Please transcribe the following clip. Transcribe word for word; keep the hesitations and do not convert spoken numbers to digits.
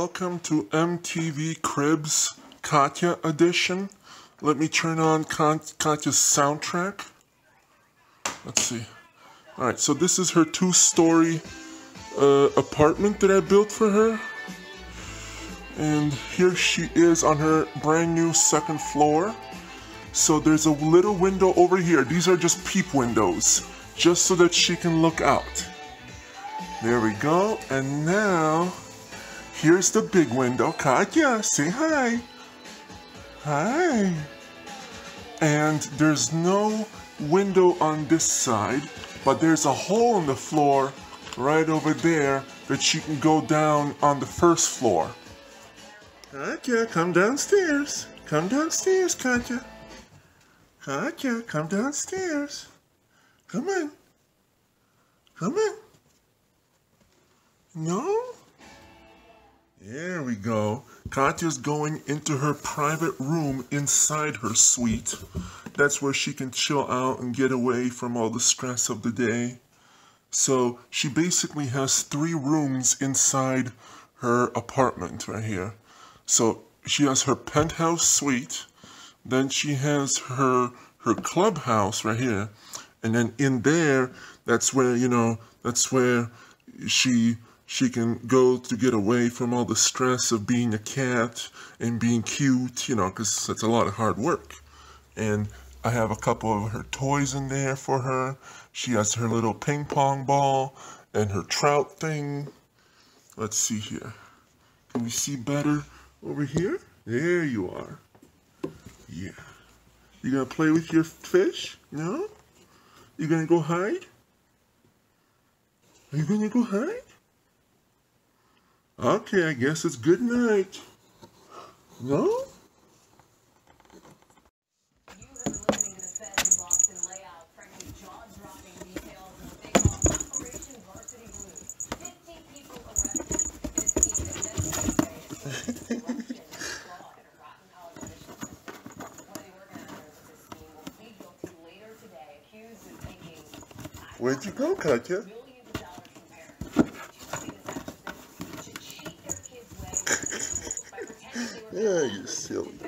welcome to M T V Cribs Katya edition. Let me turn on Katya's soundtrack. Let's see. Alright, so this is her two-story uh, apartment that I built for her. And here she is on her brand new second floor. So there's a little window over here. These are just peep windows, just so that she can look out. There we go. And now, here's the big window. Katya, say hi. Hi. And there's no window on this side, but there's a hole in the floor right over there that she can go down on the first floor. Katya, come downstairs. Come downstairs, Katya. Katya, come downstairs. Come on. Come on. No? There we go. Katya's going into her private room inside her suite. That's where she can chill out and get away from all the stress of the day. So she basically has three rooms inside her apartment right here. So she has her penthouse suite, then she has her her clubhouse right here, and then in there, that's where, you know, that's where she... She can go to get away from all the stress of being a cat and being cute, you know, because that's a lot of hard work. And I have a couple of her toys in there for her. She has her little ping pong ball and her trout thing. Let's see here. Can we see better over here? There you are. Yeah. You gonna play with your fish? No? You gonna go hide? Are you gonna go hide? Okay, I guess it's good night. No? Where'd you go, Katya? Yeah, you silly.